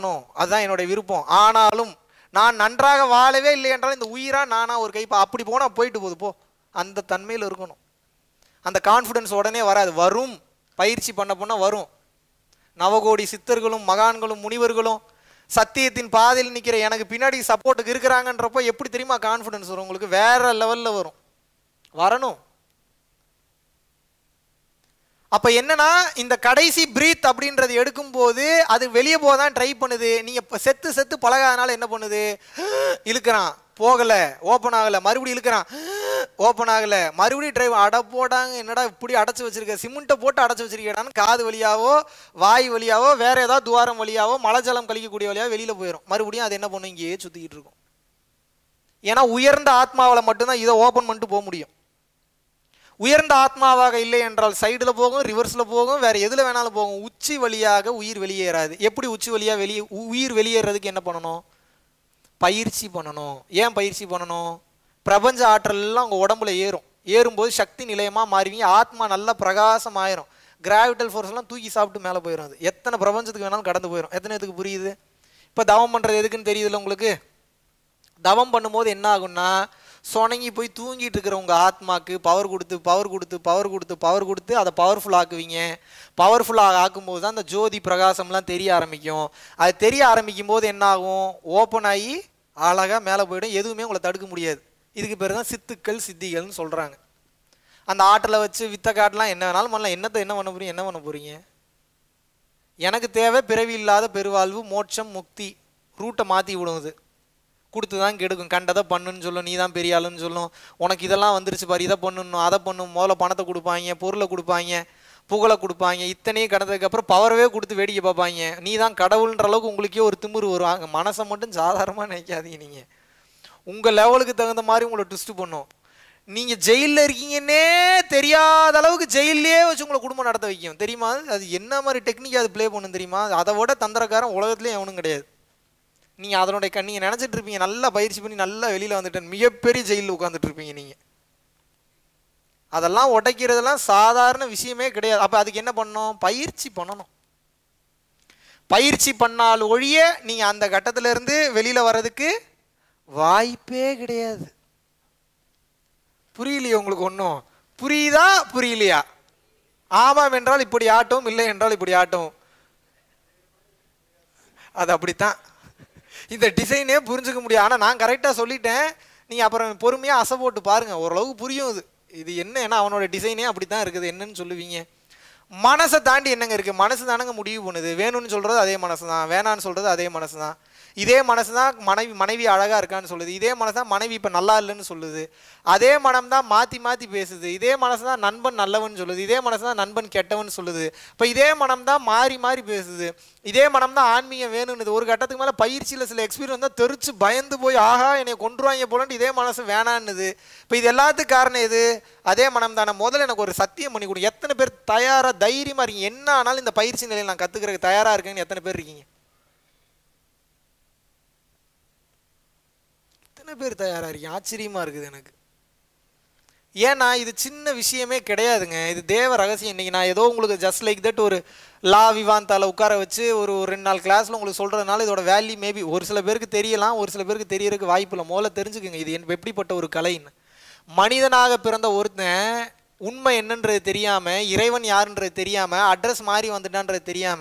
विरपम आना ना नावे उयरा नाना और कई अभी पेट अंत तनमेल अंत कॉन्फिडेंस उड़ने वरा वो पयिची पड़पा वो नवकोड़ी सित्तர்களும் மகான்களும் முனிவர்களும் சத்தியத்தின் பாதையில் நிக்கிற எனக்கு பின்னாடி சப்போர்ட்டுக்கு இருக்கறாங்கன்றப்போ எப்படி தெரியுமா கான்ஃபிடன்ஸ் வரும் உங்களுக்கு வேற லெவல்ல வரும் வரணும் அப்ப என்னன்னா இந்த கடைசி பிரீத் அப்படின்றது எடுக்கும்போது அது வெளிய போக தான் ட்ரை பண்ணுது நீங்க செத்து செத்து பழகாதனால என்ன பண்ணுது இழுக்குறான் போகல ஓபன் ஆகல மறுபடியும் இழுக்குறான் ஓபன் ஆகல மறுபடியும் டிரைவ் அட போடாங்க என்னடா இப்படி அடைச்சு வச்சிருக்க சிமெண்ட போட்டு அடைச்சு வச்சிருக்கேடான்னு காது வலியாவோ வாய் வலியாவோ வேற ஏதாவது துவாரம் வலியாவோ மலஜலம் கழிக்க கூடிய வலியாவோ வெளியில போயிடும் மறுபடியும் அது என்ன பண்ணும் இங்கேயே சுத்திக்கிட்டு இருக்கும் ஏனா உயர்ந்த ஆத்மாவல மட்டும் தான் இத ஓபன் பண்ணிட்டு போக முடியும் உயர்ந்த ஆத்மாவாக இல்லை என்றால் சைடுல போகும் ரிவர்ஸ்ல போகும் வேற எதுல வேணாலும் போகும் உச்சி வலியாக உயிர் வெளியேறாது எப்படி உச்சி வலியா வெளிய உயிர் வெளியேறதுக்கு என்ன பண்ணணும் பயிற்சி பண்ணணும் ஏன் பயிற்சி பண்ணணும் பிரபஞ்ச ஆற்றல் எல்லாம் உங்க உடம்புல ஏறும் ஏறும்போது சக்தி நிலையமா மாறுவீங்க ஆத்மா நல்ல பிரகாசம் ஆயிரும் கிராவிட்டல் ஃபோர்ஸ் எல்லாம் தூக்கி சாப்பிட்டு மேல போயிரும் அது எத்தனை பிரபஞ்சத்துக்கு வேணாலும் கடந்து போயிரும் எத்தனை எதுக்கு புரியுது இப்ப தவம் பண்றது எதுக்குன்னு தெரியுதுல உங்களுக்கு தவம் பண்ணும்போது என்ன ஆகும்னா सोनंगी போய் தூங்கிட்டு இருக்கிற உங்க ஆத்மாக்கு பவர் கொடுத்து பவர் கொடுத்து பவர் கொடுத்து பவர் கொடுத்து அத பவர்ஃபுல் ஆக்குவீங்க பவர்ஃபுல் ஆக்கும்போது அந்த ஜோதி பிரகாசம்லாம் தெரிய ஆரம்பிக்கும் அது தெரிய ஆரம்பிக்கும்போது என்ன ஆகும் ஓபன் ஆகி அழகா மேல போய்டும் எதுவுமே உங்களை தடுக்க முடியாது இதுக்கு பேரு தான் சித்துக்கள் சித்திகள்னு சொல்றாங்க அந்த ஆட்டல வச்சு வித்த காட்டலாம் என்ன வேணாலும் பண்ணலாம் என்ன பண்ண போறீங்க எனக்கு தேவை பிறவி இல்லாத பெருவாழ்வு மோட்சம் முக்தி ரூட்டை மாத்தி விடுது कुछ कंडा पड़ो नहीं पेरिया उनक पार इतना पड़ो मोदी पणते कुछ पुगले कुछ इतने कटद पवरवे कुछ वेड़ पापा नहीं कड़वल और तिमर वो मनस मट साधारण नहीं उवल् तक मारे उस्ट पड़ो नहीं जेल जेल वो कुम अभी टेक्निका प्ले पड़ो तंद्रकार उलकूँ क नहीं कहीं नैचटी ना पयिच पड़ी ना वह मिपे जेल उटी उटक साधारण विषयमे कयिची पड़नों पयिची पड़ा नहीं अटतल वर्क वायपे कलिया आमाम इप्ली आटोम इप्ली आटोम अदा इतने पुरीजिक मुझा आना ना करेक्टा नहीं अब असपोट पारें ओर इतना अभी मनस ताँटी मनस दाने मुड़े वेणुन अद मनसा वेणानु अद मनसा இதே மனசுதான் மனைவி அழகா இருக்கான்னு சொல்லுது இதே மனசுதான் மனைவி இப்ப நல்லா இல்லன்னு சொல்லுது அதே மனம்தான் மாத்தி பேசுது இதே மனசுதான் நண்பன் நல்லவன்னு சொல்லுது இதே மனசுதான் நண்பன் கெட்டவன்னு சொல்லுது இப்ப இதே மனம்தான் மாறி பேசுது இதே மனம்தான் ஆன்மீகம் வேணும்னுது ஒரு கட்டத்துக்கு மேல பயிற்சியில சில எக்ஸ்பீரியன்ஸ் தான் தெரிஞ்சு பயந்து போய் ஆஹா என்னை கொன்றுவாங்க போலன்னு இதே மனசு வேணான்னுது இப்ப இது எல்லாத்துக்கும் காரணம் எது அதே மனம்தான முதல்ல எனக்கு ஒரு சத்தியம் பண்ணி கொடு எத்தனை பேர் தயாரா தைரியமா இருக்கீங்க என்ன ஆனாலும் இந்த பயிற்சி நிலையில நான் கத்துக்கிறதுக்கு தயாரா இருக்கேன்னு எத்தனை பேர் இருக்கீங்க तैयार आश्चर्य विषयमे केव रहस्य ना एदो जस्ट लाइक दैट और ला विवान उकार वे और रेल क्लास वैल्यू मे बी और सब पे वायप मोदी कले मनिधन पे உண்மை என்னன்றது தெரியாம இறைவன் யாருன்றது தெரியாம அட்ரஸ் மாறி வந்துட்டான்றது தெரியாம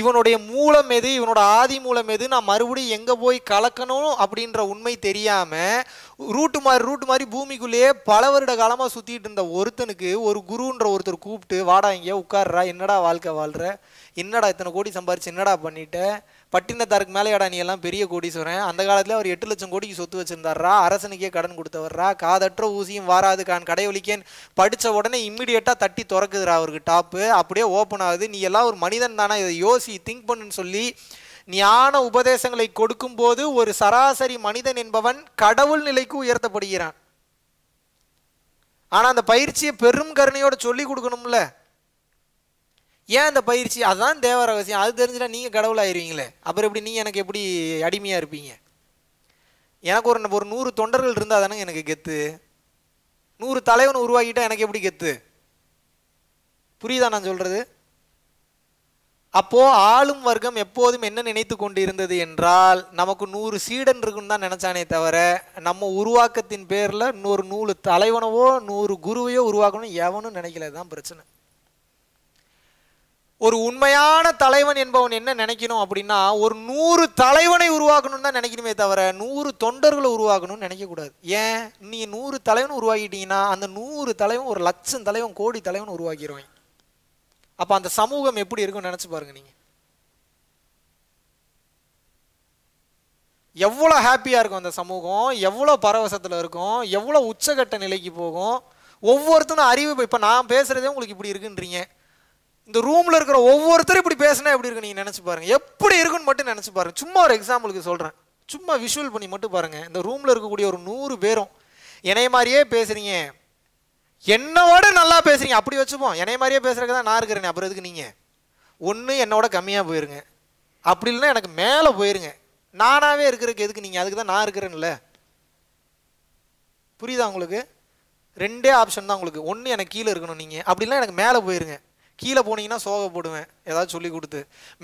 இவனுடைய மூலம் எது இவனோட ஆதி மூலம் எது நான் மறுபடியும் எங்க போய் கலக்கணும் அப்படின்ற உண்மை தெரியாம ரூட் மாதிரி பூமிக்குள்ளே பல வருட காலமா சுத்திட்டு இருந்த ஒருத்தனுக்கு ஒரு குருன்ற ஒருத்தர் கூப்பிட்டு வாடா இங்க உட்கார்றா என்னடா வாழ்க்கை வாழ்ற என்னடா இத்தனை கோடி சம்பாரிச்சு என்னடா பண்ணிட்ட பட்டினத்தாருக்கு மேலேடா நீ எல்லாம் பெரிய கோடீஸ்வரன் அந்த காலத்துல அவர் 8 லட்சம் கோடிக்கு சொத்து வச்சிருந்தாரா அரசனுக்கே கடன் கொடுத்தவரா காதற்ற ஊசியும் வாராது கான் கடைவலிக்கேன் படிச்ச உடனே இமிடியேட்டா தட்டி துறக்குதுரா அவருக்கு டாப் அப்படியே ஓபன் ஆகுது நீ எல்லாம் ஒரு மனிதன் தானா இத யோசி திங்க் பண்ணுன்னு சொல்லி ஞான உபதேசங்களை கொடுக்கும்போது ஒரு சராசரி மனிதன் என்பவன் கடவுள் நிலைக்கு உயர்த்தப்படுகிறான் ஆனா அந்த பயிற்சியை பெரும் கருணையோட சொல்லி கொடுக்கணும்ல ஏன் அந்த பயிற்சி அதான் தேவ ரகசியம் அது தெரிஞ்சா நீங்க கடவுள் ஆயிருவீங்களே அப்புறம் எப்படி நீங்க எனக்கு எப்படி அடிமையா இருப்பீங்க எனக்கு ஒரு 100 தொண்டர்கள் இருந்தா தானே எனக்கு கெத்து 100 தலைவன் உருவாக்கிட்டா எனக்கு எப்படி கெத்து புரியுதா நான் சொல்றது அப்போ ஆளும் வர்க்கம் எப்போதும் என்ன நினைத்துக் கொண்டிருந்தது என்றால் நமக்கு 100 சீடன் இருக்குன்னு தான் நினைச்சானே தவிர நம்ம உருவாக்கத்தின் பேர்ல 100 நூலு தலைவனவோ 100 குருவையோ உருவாக்கணும் எவனும் நினைக்கல. தான் பிரச்சனை. ஒரு உண்மையான தலைவன் என்பவன் என்ன நினைக்கணும் அப்படினா ஒரு 100 தலைவனை உருவாக்கணும் தான் நினைக்கணுமே தவிர 100 தொண்டர்களை உருவாக்கணும்னு நினைக்க கூடாது. ஏன் நீ 100 தலைவன் உருவாக்கிட்டீங்கன்னா அந்த 100 தலைவன் ஒரு 1,00,000 தலைவன் கோடி தலைவன் உருவாக்கிடுவாங்க. அப்ப அந்த சமூகம் எப்படி இருக்கும்னு நினைச்சு பாருங்க. நீங்க எவ்வளவு ஹாப்பியா இருக்கும் அந்த சமூகம், எவ்வளவு பரவசத்துல இருக்கும், எவ்வளவு உச்சகட்ட நிலைக்கு போகும். ஒவ்வொருத்தரும் அறிவு இப்ப நான் பேசுறதே உங்களுக்கு இப்படி இருக்குன்றீங்க. இந்த ரூம்ல இருக்கிற ஒவ்வொருத்தரும் இப்படி பேசினா எப்படி இருக்கு நீங்க நினைச்சு பாருங்க. எப்படி இருக்குன்னு மட்டும் நினைச்சு பாருங்க. சும்மா ஒரு எக்ஸாம்பிளுக்கு சொல்றேன், சும்மா விஷுவல் பண்ணி மட்டும் பாருங்க. இந்த ரூம்ல இருக்கக்கூடிய ஒரு 100 பேரும் என்னைய மாதிரியே பேசுறீங்க, என்னோட நல்லா பேசுறீங்க அப்படி வச்சுப்போம். என்னைய மாதிரியே பேசுறதுக்கு தான் நான் இருக்கிறேன். அப்புறம் எதுக்கு நீங்க ஒன்று என்னோட கம்மியாக போயிருங்க, அப்படி இல்லைன்னா எனக்கு மேலே போயிருங்க. நானாவே இருக்கிறதுக்கு எதுக்கு நீங்க, அதுக்கு தான் நான் இருக்கிறேன்ல. புரியுதா உங்களுக்கு? ரெண்டே ஆப்ஷன் தான் உங்களுக்கு. ஒன்று எனக்கு கீழே இருக்கணும் நீங்க, அப்படின்னா எனக்கு மேலே போயிருங்க. கீழே போனீங்கன்னா சோக போடுவேன் ஏதாவது சொல்லி கொடுத்து,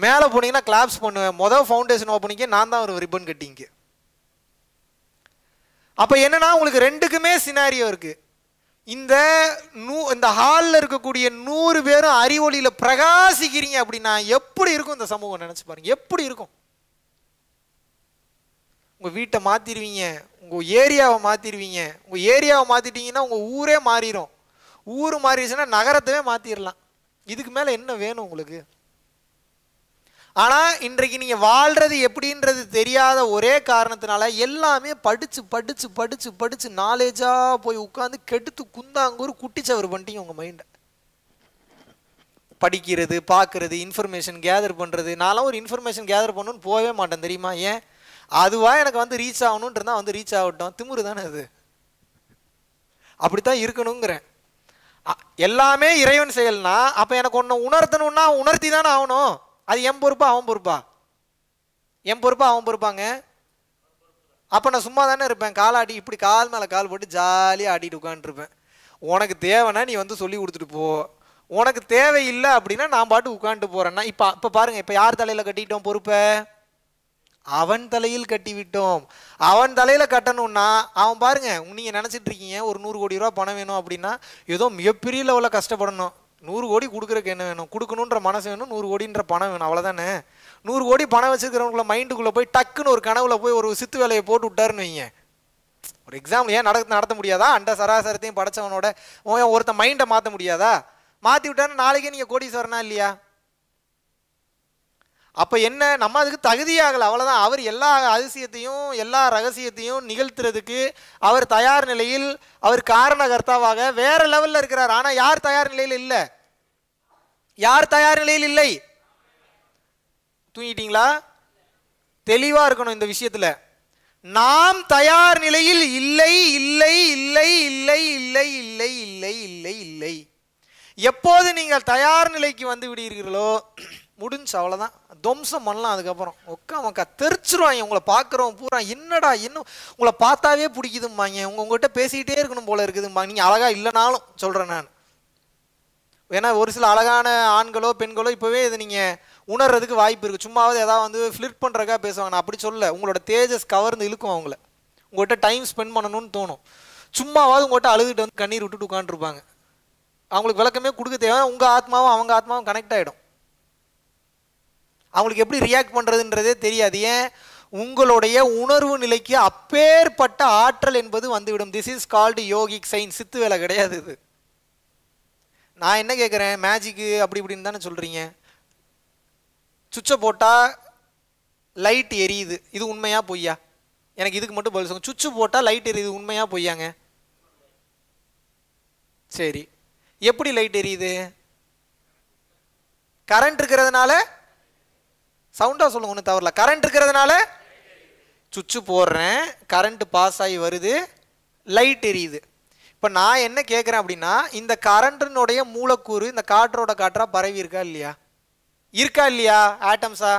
மேலே போனீங்கன்னா கிளாப்ஸ் பண்ணுவேன். மொதல் ஃபவுண்டேஷன் ஓப்பனிங்கே நான் தான் ஒரு ரிப்பன் கட்டிங்க. அப்போ என்னன்னா உங்களுக்கு ரெண்டுக்குமே சினாரியோ இருக்கு. இந்த ஹாலில் இருக்கக்கூடிய 100 பேரும் அறிவொளியில் பிரகாசிக்கிறீங்க அப்படின்னா எப்படி இருக்கும் இந்த சமூகம் நினைச்சு பாருங்க. எப்படி இருக்கும்? உங்க வீட்டை மாத்திருவீங்க, உங்க ஏரியாவை மாத்திருவீங்க. உங்க ஏரியாவை மாத்திட்டீங்கன்னா உங்க ஊரே மாறிடும். ஊர் மாறிடுச்சுன்னா நகரத்தவே மாத்திரலாம். இதுக்கு மேல என்ன வேணும் உங்களுக்கு? ஆனா இன்றைக்கு நீங்க வாழ்றது எப்படின்றது தெரியாத ஒரே காரணத்தினால எல்லாமே படிச்சு படிச்சு படிச்சு படிச்சு நாலேஜா போய் உட்காந்து கெடுத்து குந்தாங்கூர் குட்டிச்சவர் பண்ணிட்டீங்க. உங்க மைண்ட படிக்கிறது, பார்க்கறது, இன்ஃபர்மேஷன் கேதர் பண்றது. நானும் ஒரு இன்ஃபர்மேஷன் கேதர் பண்ணணும்னு போகவே மாட்டேன் தெரியுமா? ஏன்? அதுவா எனக்கு வந்து ரீச் ஆகணும்ன்றதா வந்து ரீச் ஆகட்டும். திமுரு தானே அது, அப்படித்தான் இருக்கணுங்கிறேன். எல்லாமே இறைவன் செயல்னா அப்ப எனக்கு ஒன்னு உணர்த்தணும்னா உணர்த்தி தானே ஆகணும். அது என் பொறுப்பா அவன் பொறுப்பா? என் பொறுப்பா அவன் பொறுப்பாங்க? அப்போ நான் சும்மா தானே இருப்பேன். காலாடி இப்படி கால் மேலே கால் போட்டு ஜாலியாக ஆடிட்டு உட்காந்துருப்பேன். உனக்கு தேவைன்னா நீ வந்து சொல்லி கொடுத்துட்டு போ, உனக்கு தேவையில்லை அப்படின்னா நான் பாட்டு உட்காந்துட்டு போறேன்னா. இப்போ பாருங்க, இப்போ யார் தலையில் கட்டிட்டோம் பொறுப்பை? அவன் தலையில் கட்டி விட்டோம். அவன் தலையில கட்டணும்னா அவன் பாருங்க, நீங்க நினைச்சிட்டு இருக்கீங்க ஒரு 100 கோடி ரூபா பணம் வேணும் அப்படின்னா ஏதோ மிகப்பெரிய லெவலில் கஷ்டப்படணும். 100 கோடி கொடுக்குறக்கு என்ன வேணும்? கொடுக்கணுன்ற மனசு வேணும், 100 கோடின்ற பணம் வேணும், அவ்வளோதானே. 100 கோடி பணம் வச்சிருக்கிறவங்கள மைண்டுக்குள்ளே போய் டக்குன்னு ஒரு கனவுல போய் ஒரு சித்து வேலையை போட்டு விட்டாருன்னு வைங்க. ஒரு எக்ஸாம்பிள் ஏன் நடத்த முடியாதா? அண்ட சராசரத்தையும் படைச்சவனோட ஒருத்த மைண்டை மாற்ற முடியாதா? மாற்றி விட்டாருன்னு நாளைக்கே நீங்கள் கோடீஸ்வரனா இல்லையா? அப்போ என்ன, நம்ம அதுக்கு தகுதியாகலை, அவ்வளோதான். அவர் எல்லா அதிசயத்தையும் எல்லா ரகசியத்தையும் நிகழ்த்துறதுக்கு அவர் தயார் நிலையில், அவர் காரணகர்த்தாவாக வேற லெவலில் இருக்கிறார். ஆனால் யார் தயார் நிலையில் இல்லை? யார் தயார் நிலையில் இல்லை? தூங்கிட்டீங்களா? தெளிவாக இருக்கணும் இந்த விஷயத்தில். நாம் தயார் நிலையில் இல்லை இல்லை இல்லை இல்லை இல்லை இல்லை இல்லை இல்லை இல்லை. எப்போது நீங்கள் தயார் நிலைக்கு வந்து விடுகிறீர்களோ முடிஞ்சு, அவ்வளோதான். துவம்சம் பண்ணலாம். அதுக்கப்புறம் உட்காமக்கா தெரிச்சிருவாங்க. உங்களை பார்க்குறவங்க பூரா என்னடா இன்னும் உங்களை பார்த்தாவே பிடிக்குதும்பாங்க, உங்ககிட்ட பேசிக்கிட்டே இருக்கணும் போல இருக்குதும்பாங்க. நீங்கள் அழகா இல்லைனாலும் சொல்கிறேன் நான், ஏன்னா ஒரு சில அழகான ஆண்களோ பெண்களோ இப்போவே இதை நீங்கள் உணர்றதுக்கு வாய்ப்பு இருக்குது. சும்மாவது ஏதாவது வந்து ஃப்ளிர்ட் பண்ணுறக்கா பேசுவாங்க. நான் அப்படி சொல்ல, உங்களோட தேஜஸ் கவர்ந்து இழுக்கும் அவங்கள, உங்கள்கிட்ட டைம் ஸ்பெண்ட் பண்ணணும்னு தோணும். சும்மாவது உங்கள்கிட்ட அழுதுகிட்டு வந்து கண்ணீர் விட்டுட்டு உட்காந்துருப்பாங்க. அவங்களுக்கு விளக்கமே கொடுக்க தேவை. உங்கள் ஆத்மாவும் அவங்க ஆத்மாவும் கனெக்ட் ஆகிடும். அவங்களுக்கு எப்படி ரியாக்ட் பண்ணுறதுன்றதே தெரியாது. ஏன்? உங்களுடைய உணர்வு நிலைக்கு அப்பேற்பட்ட ஆற்றல் என்பது வந்துவிடும். This is called yogic science. சித்து வேலை கிடையாது இது. நான் என்ன கேட்குறேன், மேஜிக்கு அப்படி இப்படின்னு தானே சொல்கிறீங்க. சுவிட்சை போட்டால் லைட் எரியுது, இது உண்மையா பொய்யா? எனக்கு இதுக்கு மட்டும் பதில் சொல்லுங்க. சுவிட்சு போட்டால் லைட் எரியுது, உண்மையா பொய்யாங்க? சரி, எப்படி லைட் எரியுது? கரண்ட் இருக்கிறதுனால. சவுண்டா சொல்லுங்க, ஒன்றும் தவறல. கரண்ட் இருக்கிறதுனால சுவிட்சு போடுறேன், கரண்ட் பாஸ் ஆகி வருது, லைட் எரியுது. இப்போ நான் என்ன கேட்குறேன் அப்படின்னா, இந்த கரண்ட்னுடைய மூலக்கூறு இந்த காற்றோட காற்றா பரவி இருக்கா இல்லையா? இருக்கா இல்லையா? ஆட்டம்ஸா?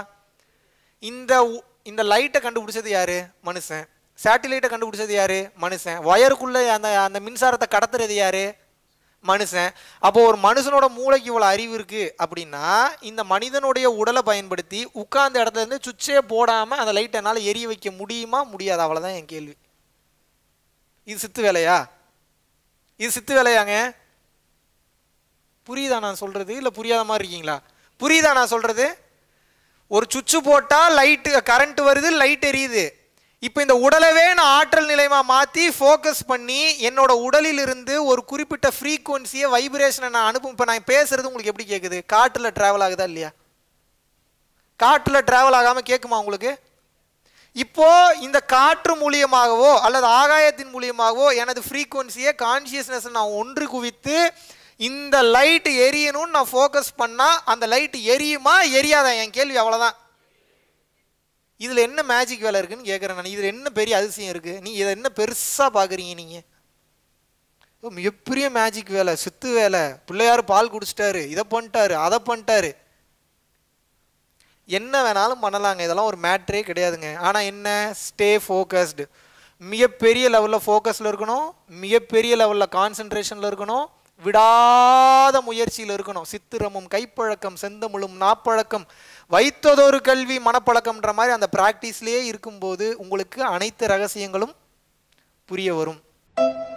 இந்த லைட்டை கண்டுபிடிச்சது யாரு? மனுஷன். சேட்டிலைட்டை கண்டுபிடிச்சது யாரு? மனுஷன். ஒயருக்குள்ள அந்த அந்த மின்சாரத்தை கடத்துறது யாரு? மனுஷன். அப்போ ஒரு மனுஷனோட மூளைக்கு இவ்வளோ அறிவு இருக்குது அப்படின்னா இந்த மனிதனுடைய உடலை பயன்படுத்தி உட்கார்ந்த இடத்துலேருந்து சுவிட்சே போடாமல் அந்த லைட்டை என்னால் எரிய வைக்க முடியுமா முடியாது? அவ்வளோதான் என் கேள்வி. இது சித்து வேலையா? இது சித்து வேலையாங்க? புரியுதா நான் சொல்கிறது? இல்லை புரியாத மாதிரி இருக்கீங்களா? புரியுதா நான் சொல்கிறது? ஒரு சுவிட்சு போட்டால் லைட்டு கரண்ட் வருது, லைட் எரியுது. இப்போ இந்த உடலவே நான் ஆற்றல் நிலையமாக மாற்றி ஃபோக்கஸ் பண்ணி என்னோட உடலிலிருந்து ஒரு குறிப்பிட்ட ஃப்ரீக்குவன்சியை வைப்ரேஷனை நான் அனுப்பும். இப்போ நான் பேசுகிறது உங்களுக்கு எப்படி கேட்குது? காற்றில் ட்ராவல் ஆகுதா இல்லையா? காற்றில் ட்ராவல் ஆகாமல் கேட்குமா உங்களுக்கு? இப்போது இந்த காற்று மூலியமாகவோ அல்லது ஆகாயத்தின் மூலியமாகவோ எனது ஃப்ரீக்குவன்சியை கான்ஷியஸ்னஸை நான் ஒன்று குவித்து இந்த லைட் எரியணும்னு நான் ஃபோக்கஸ் பண்ணால் அந்த லைட் எரியுமா எரியாதா? என் கேள்வி அவ்வளோதான். இதில் என்ன மேஜிக் வேலை இருக்குன்னு கேட்குறேன் நான். இதில் என்ன பெரிய அதிசயம் இருக்குது? நீ இதை என்ன பெருசாக பார்க்குறீங்க? நீங்கள் மிகப்பெரிய மேஜிக் வேலை, சித்து வேலை. பிள்ளையார் பால் குடிச்சிட்டாரு, இதை பண்ணிட்டாரு, அதை பண்ணிட்டாரு, என்ன வேணாலும் பண்ணலாங்க. இதெல்லாம் ஒரு மேட்ரே கிடையாதுங்க. ஆனால் என்ன, ஸ்டே ஃபோக்கஸ்டு. மிகப்பெரிய லெவலில் ஃபோக்கஸில் இருக்கணும், மிகப்பெரிய லெவலில் கான்சன்ட்ரேஷனில் இருக்கணும், விடாத முயற்சியில் இருக்கணும். சித்திரமும் கைப்பழக்கம் செந்தமிழும் நாப்பழக்கம் வைத்ததொரு கல்வி மனப்பழக்கம்ன்ற மாதிரி அந்த ப்ராக்டிஸ்லேயே இருக்கும்போது உங்களுக்கு அனைத்து ரகசியங்களும் புரிய வரும்.